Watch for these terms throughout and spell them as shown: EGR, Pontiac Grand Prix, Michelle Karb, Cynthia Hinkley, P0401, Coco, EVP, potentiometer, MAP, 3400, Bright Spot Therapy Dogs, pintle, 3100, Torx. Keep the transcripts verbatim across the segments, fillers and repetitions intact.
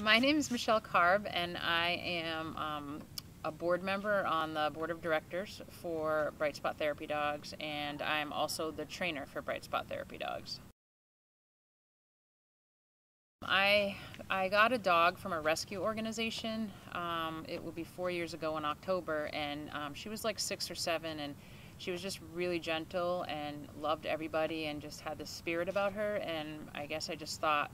My name is Michelle Karb, and I am um, a board member on the board of directors for Bright Spot Therapy Dogs, and I'm also the trainer for Bright Spot Therapy Dogs. I, I got a dog from a rescue organization. Um, it will be four years ago in October, and um, she was like six or seven, and she was just really gentle and loved everybody and just had this spirit about her, and I guess I just thought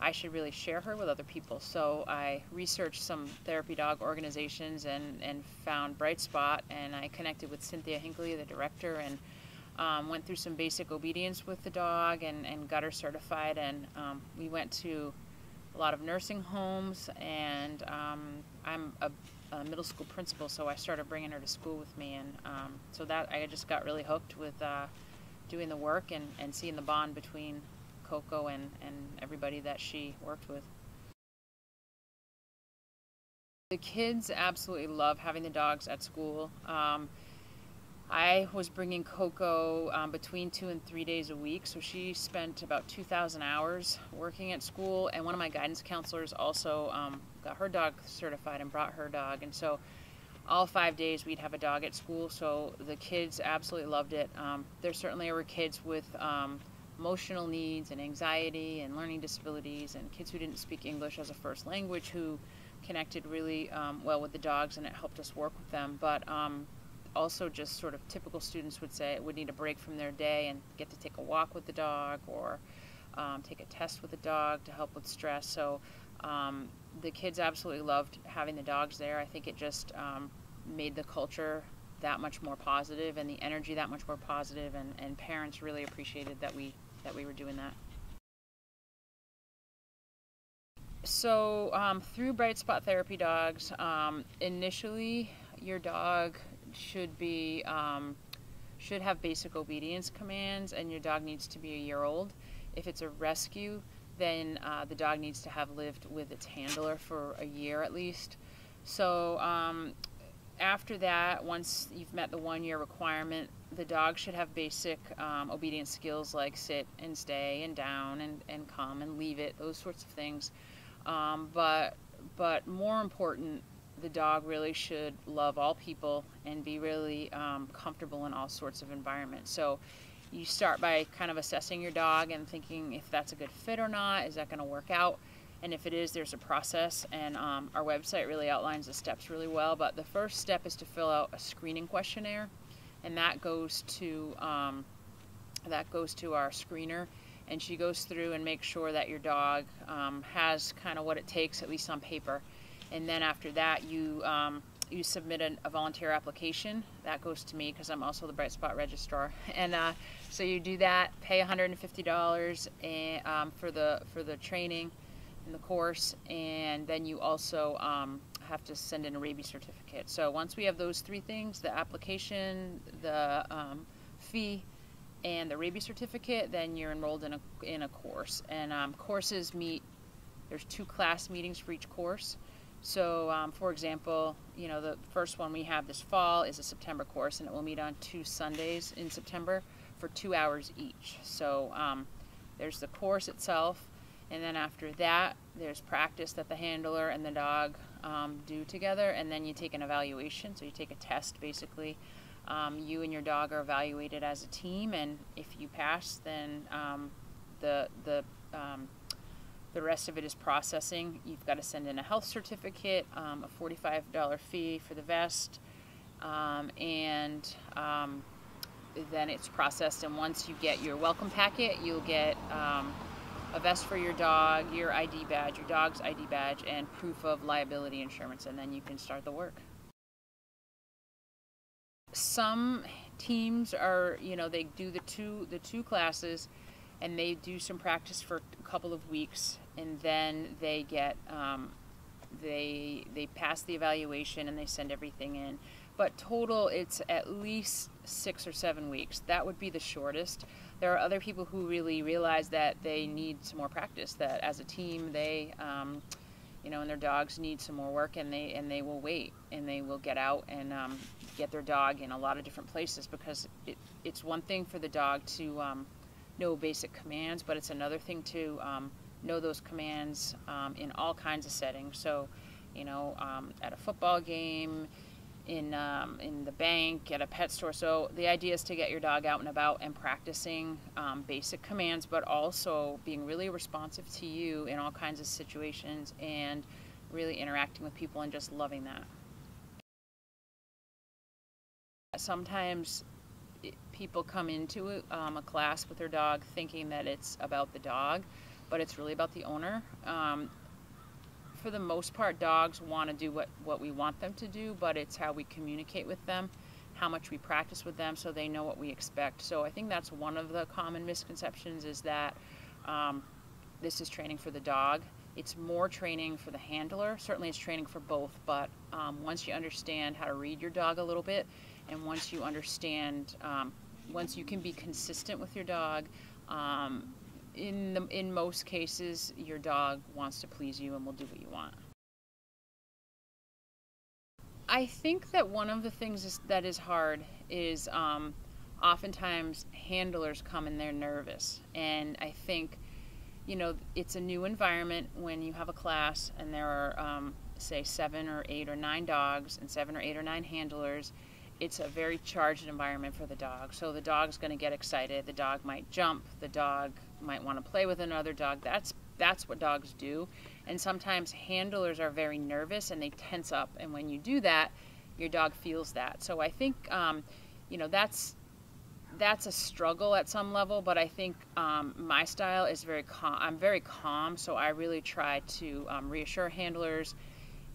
I should really share her with other people. So I researched some therapy dog organizations and, and found Bright Spot, and I connected with Cynthia Hinkley, the director, and um, went through some basic obedience with the dog and, and got her certified. And um, we went to a lot of nursing homes, and um, I'm a, a middle school principal, so I started bringing her to school with me. And um, so that I just got really hooked with uh, doing the work and, and seeing the bond between Coco and, and everybody that she worked with. The kids absolutely love having the dogs at school. Um, I was bringing Coco um, between two and three days a week, so she spent about two thousand hours working at school, and one of my guidance counselors also um, got her dog certified and brought her dog, and so all five days we'd have a dog at school, so the kids absolutely loved it. Um, there certainly were kids with um, emotional needs and anxiety and learning disabilities and kids who didn't speak English as a first language who connected really um, well with the dogs, and it helped us work with them. But um, also just sort of typical students would say would need a break from their day and get to take a walk with the dog or um, take a test with the dog to help with stress. So um, the kids absolutely loved having the dogs there. I think it just um, made the culture that much more positive and the energy that much more positive, and, and parents really appreciated that we that we were doing that. So um, through Bright Spot Therapy Dogs, um, initially your dog should be um, should have basic obedience commands, and your dog needs to be a year old. If it's a rescue, then uh, the dog needs to have lived with its handler for a year at least. So um, after that, once you've met the one-year requirement, the dog should have basic um, obedience skills like sit and stay and down and, and come and leave it, those sorts of things. Um, but, but more important, the dog really should love all people and be really um, comfortable in all sorts of environments. So you start by kind of assessing your dog and thinking if that's a good fit or not, is that going to work out? And if it is, there's a process, and um, our website really outlines the steps really well. But the first step is to fill out a screening questionnaire, and that goes to um, that goes to our screener, and she goes through and makes sure that your dog um, has kind of what it takes, at least on paper. And then after that, you um, you submit a, a volunteer application. That goes to me because I'm also the Bright Spot registrar, and uh, so you do that. Pay one hundred fifty dollars and, um, for the for the training. In the course, and then you also um, have to send in a rabies certificate. So once we have those three things, the application, the um, fee, and the rabies certificate, then you're enrolled in a, in a course. And um, courses meet, there's two class meetings for each course. So um, for example, you know, the first one we have this fall is a September course, and it will meet on two Sundays in September for two hours each. So um, there's the course itself. And then after that, there's practice that the handler and the dog um, do together, and then you take an evaluation. So you take a test, basically. Um, you and your dog are evaluated as a team, and if you pass, then um, the, the, um, the rest of it is processing. You've got to send in a health certificate, um, a forty-five dollar fee for the vest, um, and um, then it's processed. And once you get your welcome packet, you'll get um, a vest for your dog, your I D badge, your dog's I D badge, and proof of liability insurance, and then you can start the work. Some teams are, you know, they do the two, the two classes, and they do some practice for a couple of weeks, and then they get, um, they, they pass the evaluation and they send everything in. But total, it's at least six or seven weeks. That would be the shortest. There are other people who really realize that they need some more practice, that as a team they, um, you know, and their dogs need some more work, and they, and they will wait, and they will get out and um, get their dog in a lot of different places, because it, it's one thing for the dog to um, know basic commands, but it's another thing to um, know those commands um, in all kinds of settings. So, you know, um, at a football game, in, um, in the bank, at a pet store. So the idea is to get your dog out and about and practicing um, basic commands, but also being really responsive to you in all kinds of situations and really interacting with people and just loving that. Sometimes it, people come into um, a class with their dog thinking that it's about the dog, but it's really about the owner. Um, for the most part, dogs want to do what, what we want them to do, but it's how we communicate with them, how much we practice with them, so they know what we expect. So I think that's one of the common misconceptions, is that um, this is training for the dog. It's more training for the handler. Certainly it's training for both, but um, once you understand how to read your dog a little bit, and once you understand, um, once you can be consistent with your dog, um, in, the, in most cases, your dog wants to please you and will do what you want. I think that one of the things is, that is hard is um, oftentimes handlers come and they're nervous. And I think, you know, it's a new environment when you have a class and there are, um, say, seven or eight or nine dogs and seven or eight or nine handlers. It's a very charged environment for the dog. So the dog's gonna get excited, the dog might jump, the dog might wanna play with another dog. That's, that's what dogs do. And sometimes handlers are very nervous and they tense up. And when you do that, your dog feels that. So I think, um, you know, that's, that's a struggle at some level, but I think um, my style is very calm. I'm very calm, so I really try to um, reassure handlers,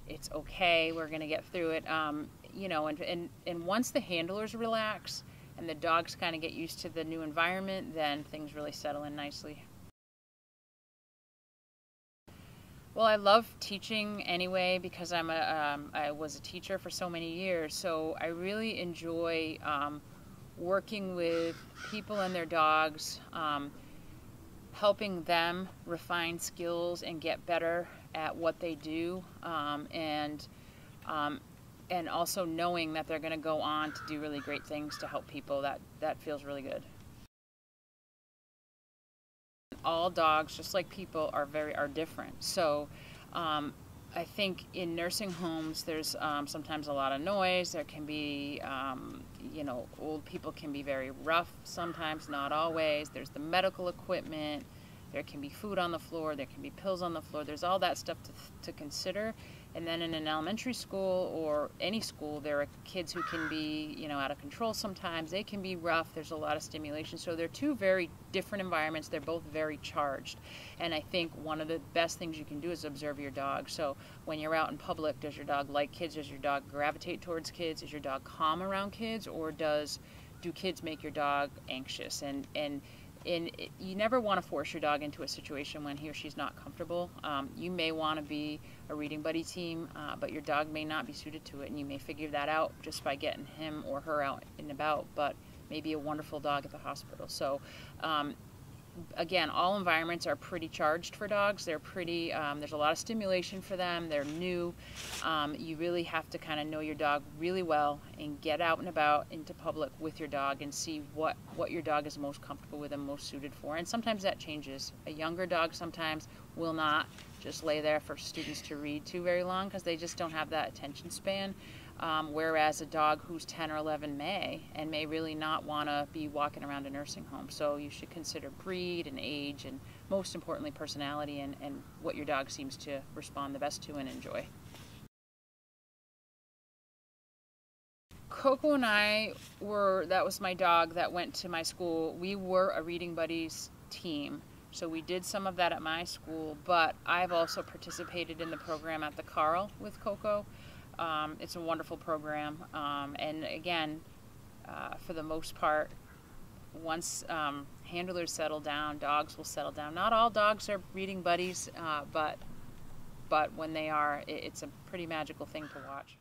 it's okay, we're gonna get through it. Um, You know, and, and, and once the handlers relax and the dogs kind of get used to the new environment, then things really settle in nicely. Well, I love teaching anyway because I'm a, um, I was a teacher for so many years, so I really enjoy um, working with people and their dogs, um, helping them refine skills and get better at what they do, um, and um, and also knowing that they're going to go on to do really great things to help people. That, that feels really good. All dogs, just like people, are very are different. So um, I think in nursing homes, there's um, sometimes a lot of noise. There can be, um, you know, old people can be very rough sometimes, not always. There's the medical equipment. There can be food on the floor. There can be pills on the floor. There's all that stuff to, to consider. And then in an elementary school or any school, there are kids who can be, you know, out of control sometimes. They can be rough. There's a lot of stimulation. So they're two very different environments. They're both very charged. And I think one of the best things you can do is observe your dog. So when you're out in public, does your dog like kids? Does your dog gravitate towards kids? Is your dog calm around kids? Or does do kids make your dog anxious? And, and And you never want to force your dog into a situation when he or she's not comfortable. Um, you may want to be a reading buddy team, uh, but your dog may not be suited to it, and you may figure that out just by getting him or her out and about, but maybe a wonderful dog at the hospital. So um, again, all environments are pretty charged for dogs. They're pretty, um, there's a lot of stimulation for them. They're new. Um, you really have to kind of know your dog really well and get out and about into public with your dog and see what, what your dog is most comfortable with and most suited for. And sometimes that changes. A younger dog sometimes will not just lay there for students to read to very long because they just don't have that attention span. Um, whereas a dog who's ten or eleven may, and may really not want to be walking around a nursing home. So you should consider breed and age and, most importantly, personality and, and what your dog seems to respond the best to and enjoy. Coco and I were, that was my dog that went to my school. We were a Reading Buddies team. So we did some of that at my school, but I've also participated in the program at the Carl with Coco. Um, it's a wonderful program, um, and again, uh, for the most part, once um, handlers settle down, dogs will settle down. Not all dogs are reading buddies, uh, but but when they are, it, it's a pretty magical thing to watch.